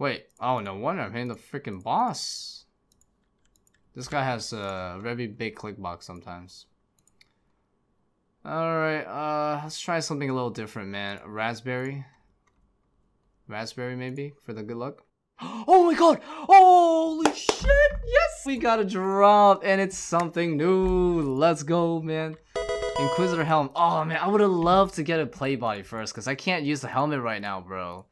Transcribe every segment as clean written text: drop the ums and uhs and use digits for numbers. Wait, oh, no wonder I'm hitting the freaking boss. This guy has a very big clickbox sometimes. Alright, let's try something a little different, man. Raspberry? Raspberry, maybe? For the good luck? Oh my god! Holy shit! Yes! We got a drop, and it's something new! Let's go, man. Inquisitor Helm. Oh, man, I would've loved to get a play body first, because I can't use the helmet right now, bro.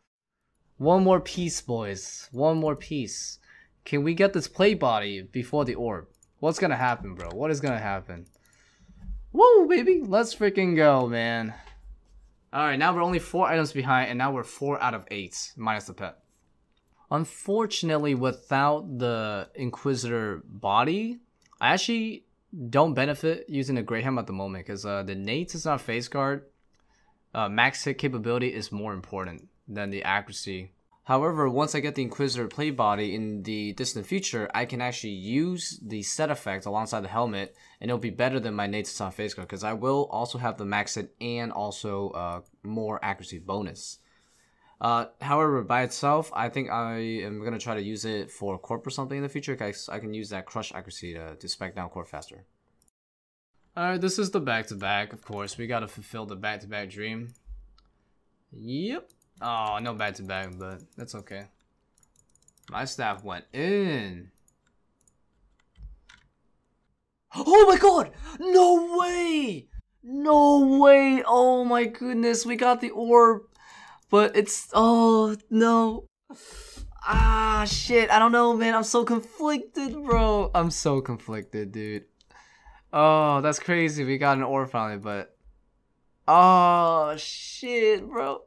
One more piece, boys. One more piece. Can we get this play body before the orb? What's gonna happen, bro? What is gonna happen? Woo, baby! Let's freaking go, man. Alright, now we're only 4 items behind, and now we're 4 out of 8, minus the pet. Unfortunately, without the Inquisitor body, I actually don't benefit using the Greyhammer at the moment, because the Nates is not face guard. Max hit capability is more important than the accuracy. However, once I get the Inquisitor play body in the distant future, I can actually use the set effect alongside the helmet, and it'll be better than my Nates on face guard because I will also have the max hit and also more accuracy bonus. However, by itself, I think I am going to try to use it for Corp or something in the future because I can use that crush accuracy to spec down Corp faster. Alright, this is the back-to-back, of course. We got to fulfill the back-to-back dream. Yep. Oh, no back-to-back, but that's okay. My staff went in. Oh my god! No way! No way! Oh my goodness, we got the orb. But it's... oh, no. Ah, shit. I don't know, man. I'm so conflicted, bro. I'm so conflicted, dude. Oh, that's crazy. We got an orb finally, but... oh, shit, bro.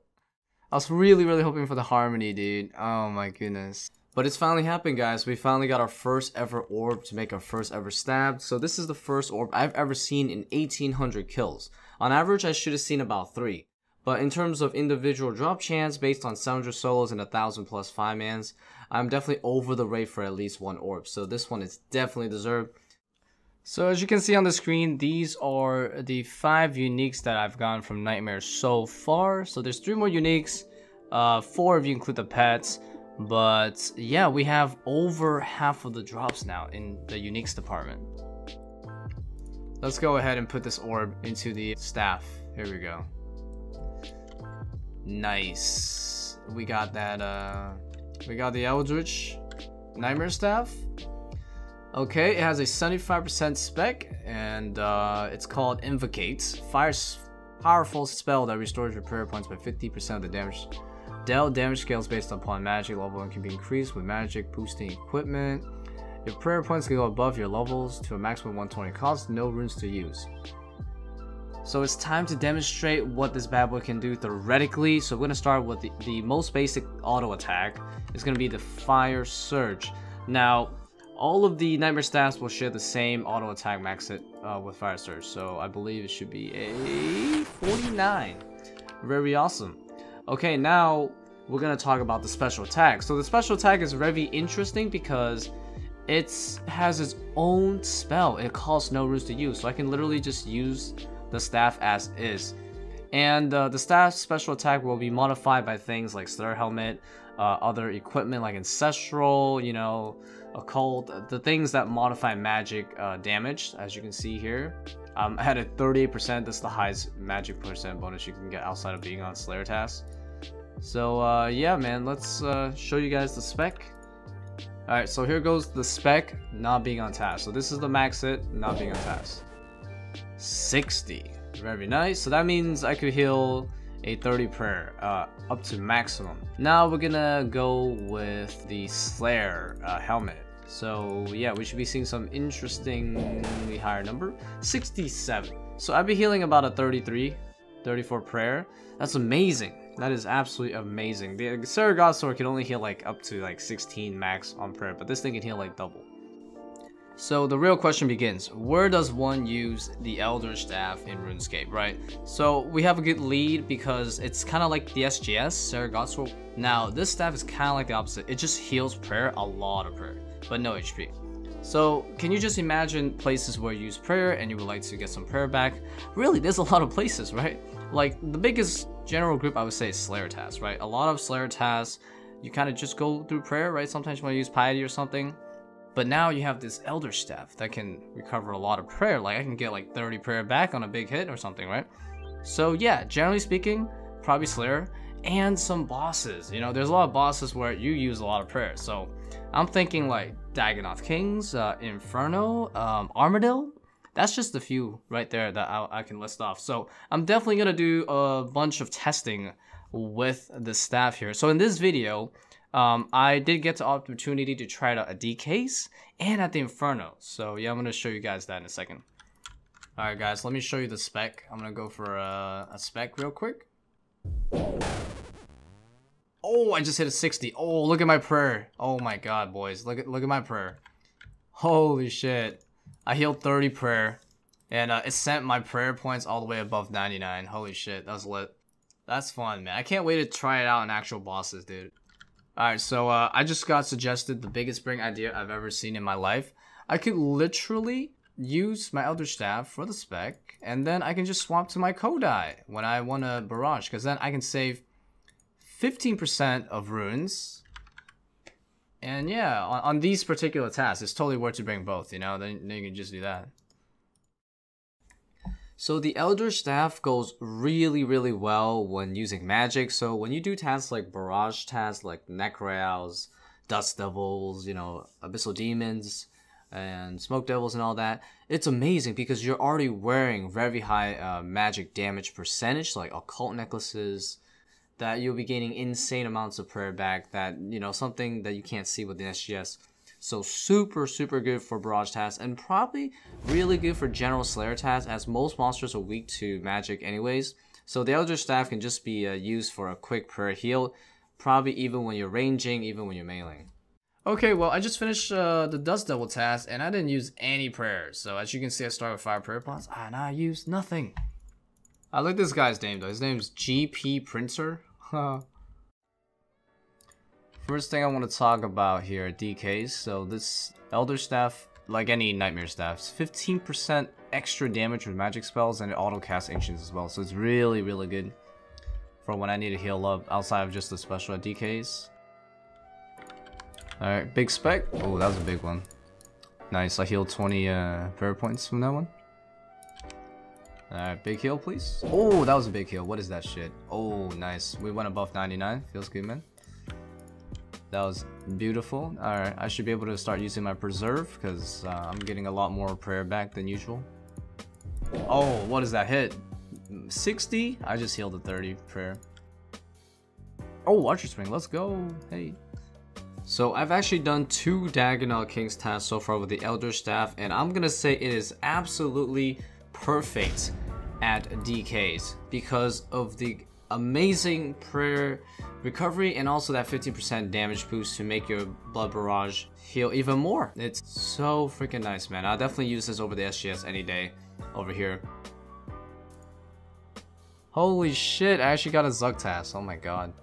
I was really hoping for the harmony, dude. Oh my goodness. But it's finally happened, guys. We finally got our first ever orb to make our first ever stab. So this is the first orb I've ever seen in 1,800 kills. On average, I should have seen about 3. But in terms of individual drop chance, based on 700 solos and 1,000 plus 5-mans, I'm definitely over the rate for at least one orb. So this one is definitely deserved. So as you can see on the screen, these are the 5 uniques that I've gotten from Nightmare so far. So there's 3 more uniques, 4 if you include the pets. But yeah, we have over half of the drops now in the uniques department. Let's go ahead and put this orb into the staff. Here we go. Nice. We got that, we got the Eldritch Nightmare Staff. Okay, it has a 75% spec, and it's called Invocate. Fires powerful spell that restores your prayer points by 50% of the damage. Dealt damage scales based upon magic level and can be increased with magic boosting equipment. Your prayer points can go above your levels to a maximum of 120. Costs no runes to use. So it's time to demonstrate what this bad boy can do theoretically. So we're going to start with the most basic auto attack. It's going to be the Fire Surge. Now, all of the Nightmare Staffs will share the same auto attack max hit with Fire Surge, so I believe it should be a 49. Very awesome. Okay, now we're gonna talk about the special attack. So the special attack is very interesting because it has its own spell. It costs no runes to use, so I can literally just use the staff as is. And the staff's special attack will be modified by things like Slayer Helmet, other equipment like Ancestral, you know, occult, the things that modify magic damage. As you can see here, I had a 38%. That's the highest magic percent bonus you can get outside of being on Slayer tasks. So yeah, man, let's show you guys the spec. All right, so here goes the spec not being on task. So this is the max hit not being on task, 60. Very nice. So that means I could heal a 30 prayer up to maximum. Now we're gonna go with the Slayer helmet. So yeah, we should be seeing some interestingly higher number, 67. So I'd be healing about a 34 prayer. That's amazing. That is absolutely amazing. The Sara Godsword can only heal like up to like 16 max on prayer, but this thing can heal like double. So the real question begins, where does one use the Elder Staff in RuneScape, right? So we have a good lead because it's kind of like the SGS, Sara Godsword. Now this staff is kind of like the opposite. It just heals prayer, a lot of prayer, but no HP. So can you just imagine places where you use prayer and you would like to get some prayer back? Really, there's a lot of places, right? Like the biggest general group I would say is Slayer tasks, right? A lot of Slayer tasks you kind of just go through prayer, right? Sometimes you want to use piety or something. But now you have this Elder Staff that can recover a lot of prayer. Like, I can get like 30 prayer back on a big hit or something, right? So yeah, generally speaking, probably Slayer and some bosses. You know, there's a lot of bosses where you use a lot of prayer. So I'm thinking like Dagannoth Kings, Inferno, Armadil. That's just a few right there that I can list off. So I'm definitely going to do a bunch of testing with the staff here. So in this video, I did get the opportunity to try it out at DKs and at the Inferno. So yeah, I'm going to show you guys that in a second. All right, guys, let me show you the spec. I'm going to go for a spec real quick. Oh, I just hit a 60. Oh, look at my prayer. Oh my God, boys. Look at my prayer. Holy shit. I healed 30 prayer, and it sent my prayer points all the way above 99. Holy shit, that was lit. That's fun, man. I can't wait to try it out on actual bosses, dude. Alright, so I just got suggested the biggest brain idea I've ever seen in my life. I could literally use my Elder Staff for the spec, and then I can just swap to my Kodai when I want to barrage, because then I can save 15% of runes. And yeah, on these particular tasks, it's totally worth to bring both, you know, then you can just do that. So the Elder Staff goes really, really well when using magic. So when you do tasks like barrage tasks, like necrows, dust devils, you know, abyssal demons, and smoke devils and all that, it's amazing because you're already wearing very high magic damage percentage, like occult necklaces, that you'll be gaining insane amounts of prayer back, that, you know, something that you can't see with the SGS. So super, super good for barrage tasks, and probably really good for general Slayer tasks, as most monsters are weak to magic anyways. So the Elder Staff can just be used for a quick prayer heal, probably even when you're ranging, even when you're meleeing. Okay, well, I just finished the dust devil task, and I didn't use any prayers. So as you can see, I started with 5 prayer points, and I used nothing. I like this guy's name though. His name's GP Printer. First thing I want to talk about here are DKs. So this Elder Staff, like any Nightmare Staffs, 15% extra damage with magic spells, and it auto casts ancients as well. So it's really, really good for when I need to heal up outside of just the special at DKs. Alright, big spec. Oh, that was a big one. Nice, I healed 20 prayer points from that one. Alright, big heal, please. Oh, that was a big heal. What is that shit? Oh, nice. We went above 99. Feels good, man. That was beautiful. Alright, I should be able to start using my preserve, because I'm getting a lot more prayer back than usual. Oh, what is that hit? 60? I just healed a 30 prayer. Oh, Archer Swing. Let's go. Hey. So I've actually done 2 Dagannoth Kings tasks so far with the Elder Staff, and I'm going to say it is absolutely perfect at DKs because of the amazing prayer recovery, and also that 15% damage boost to make your blood barrage heal even more. It's so freaking nice, man. I'll definitely use this over the SGS any day over here. Holy shit, I actually got a Zuck task. Oh my god.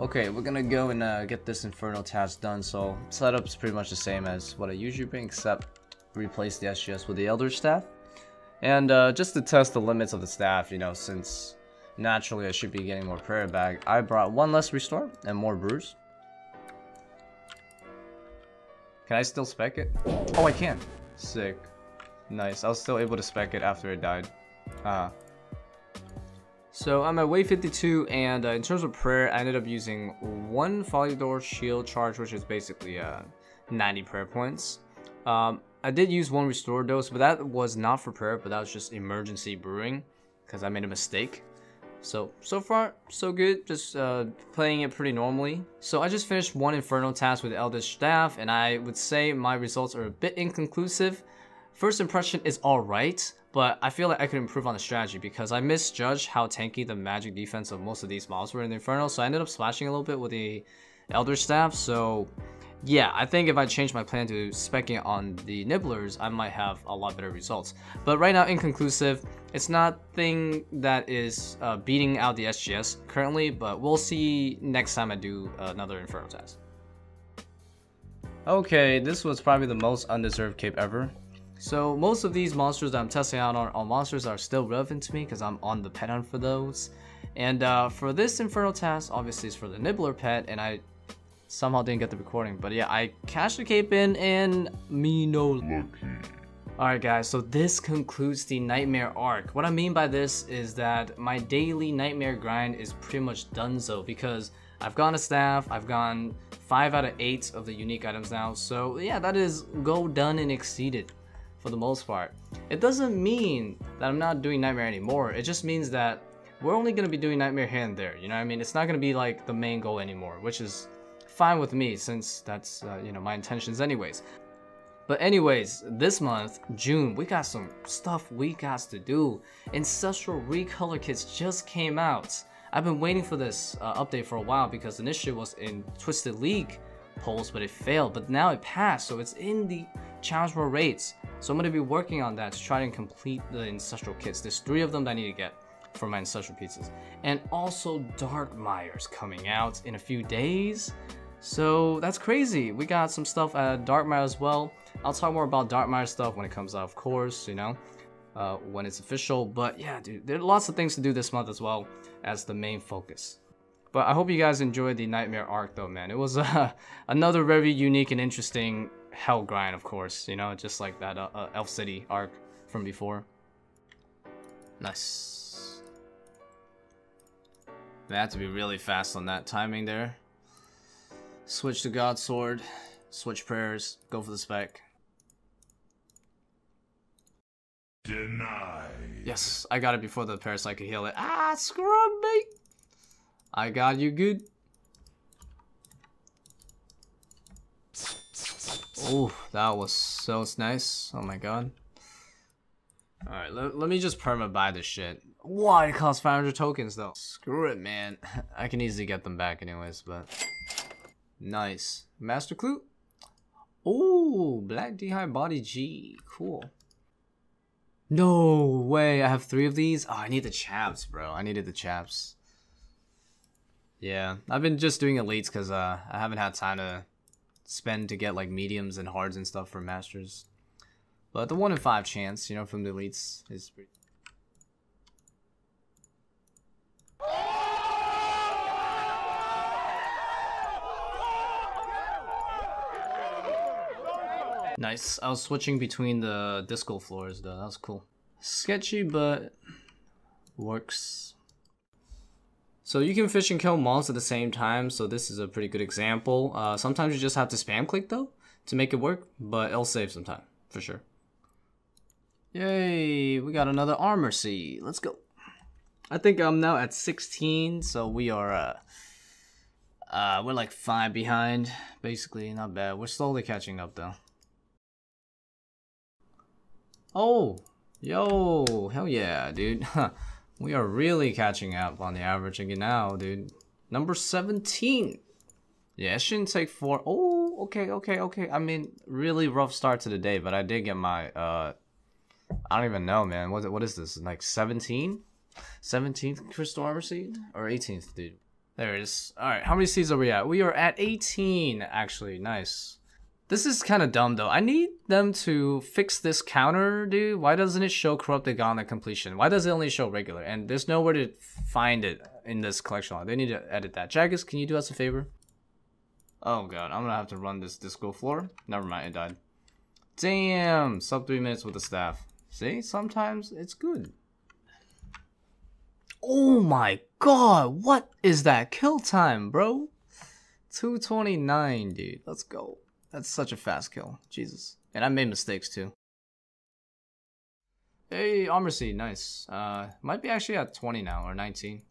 Okay, we're gonna go and get this Inferno task done. So setup's pretty much the same as what I usually bring, except replace the SGS with the Elder Staff, and just to test the limits of the staff, you know, since naturally I should be getting more prayer back, I brought 1 less restore and more bruise. Can I still spec it? Oh, I can. Sick. Nice. I was still able to spec it after it died. So I'm at wave 52, and in terms of prayer, I ended up using 1 Folador shield charge, which is basically 90 prayer points. I did use 1 restore dose, but that was not for prayer, but that was just emergency brewing because I made a mistake. So far, so good. Just playing it pretty normally. So I just finished 1 Inferno task with Eldritch Staff, and I would say my results are a bit inconclusive. First impression is alright, but I feel like I could improve on the strategy because I misjudged how tanky the magic defense of most of these mobs were in the Inferno, so I ended up slashing a little bit with the Elder Staff. So yeah, I think if I change my plan to specking on the nibblers, I might have a lot better results. But right now, inconclusive. It's not thing that is beating out the SGS currently, but we'll see next time I do another Inferno task. Okay, this was probably the most undeserved cape ever. So most of these monsters that I'm testing out on are monsters that are still relevant to me because I'm on the pet hunt for those. And for this Inferno task, obviously it's for the Nibbler pet, and I somehow didn't get the recording, but yeah, I cashed the cape in and me no lucky. Alright guys, so this concludes the Nightmare arc. What I mean by this is that my daily Nightmare grind is pretty much donezo, because I've gone to staff, I've gone 5 out of 8 of the unique items now, so yeah, that is go done and exceeded for the most part. It doesn't mean that I'm not doing Nightmare anymore, it just means that we're only going to be doing Nightmare here and there, you know what I mean? It's not going to be like the main goal anymore, which is fine with me since that's, you know, my intentions anyways. But anyways, this month, June, we got some stuff we got to do. Ancestral Recolor Kits just came out. I've been waiting for this update for a while because initially it was in Twisted League polls, but it failed. But now it passed, so it's in the Challenge World Raids. So I'm going to be working on that to try and complete the Ancestral Kits. There's 3 of them that I need to get for my Ancestral Pieces. And also Darkmire's coming out in a few days. So that's crazy. We got some stuff at Darkmire as well. I'll talk more about Darkmire stuff when it comes out, of course, you know, when it's official. But yeah, dude, there are lots of things to do this month as well as the main focus. But I hope you guys enjoyed the Nightmare arc though, man. It was another very unique and interesting hell grind, of course, you know, just like that Elf City arc from before. Nice. They had to be really fast on that timing there. Switch to Godsword, switch prayers, go for the spec. Denied. Yes, I got it before the parasite could heal it. Ah, scrub me! I got you good. Oh, that was so nice. Oh my god. Alright, let me just perma buy this shit. Why it costs 500 tokens though? Screw it, man. I can easily get them back anyways, but... Nice. Master Clue? Ooh, Black Dehyde Body G. Cool. No way, I have 3 of these? Oh, I need the chaps, bro. I needed the chaps. Yeah, I've been just doing elites because I haven't had time to spend to get like mediums and hards and stuff for masters. But the 1 in 5 chance, you know, from the elites is pretty... Nice. I was switching between the disco floors though, that was cool. Sketchy, but works. So you can fish and kill mobs at the same time, so this is a pretty good example. Sometimes you just have to spam click though to make it work, but it'll save some time, for sure. Yay, we got another armor seed. Let's go. I think I'm now at 16, so we are we're like 5 behind, basically. Not bad. We're slowly catching up though. Oh, yo, hell yeah, dude. We are really catching up on the average again now, dude. Number 17. Yeah, it shouldn't take 4. Oh, okay, okay, okay. I mean, really rough start to the day, but I did get my I don't even know, man. What is this? Like 17? 17th crystal armor seed? Or 18th, dude? There it is. Alright, how many seeds are we at? We are at 18, actually. Nice. This is kind of dumb, though. I need them to fix this counter, dude. Why doesn't it show Corrupted Gauntlet completion? Why does it only show regular? And there's nowhere to find it in this collection. They need to edit that. Jagus, can you do us a favor? Oh, God. I'm gonna have to run this disco floor. Never mind. It died. Damn. Sub 3 minutes with the staff. See? Sometimes it's good. Oh my god, what is that kill time, bro? 229, dude. Let's go. That's such a fast kill. Jesus. And I made mistakes too. Hey, armor seed, nice. Might be actually at 20 now, or 19.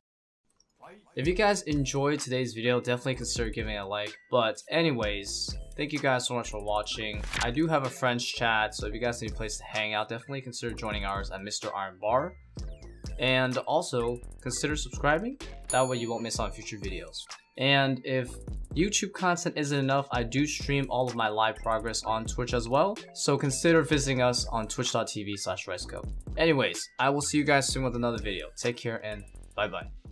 If you guys enjoyed today's video, definitely consider giving it a like. But anyways, thank you guys so much for watching. I do have a French chat, so if you guys need a place to hang out, definitely consider joining ours at Mr. Iron Bar. And also consider subscribing, that way you won't miss on future videos. And if YouTube content isn't enough, I do stream all of my live progress on Twitch as well, so consider visiting us on twitch.tv/riceco. Anyways, I will see you guys soon with another video. Take care and bye bye.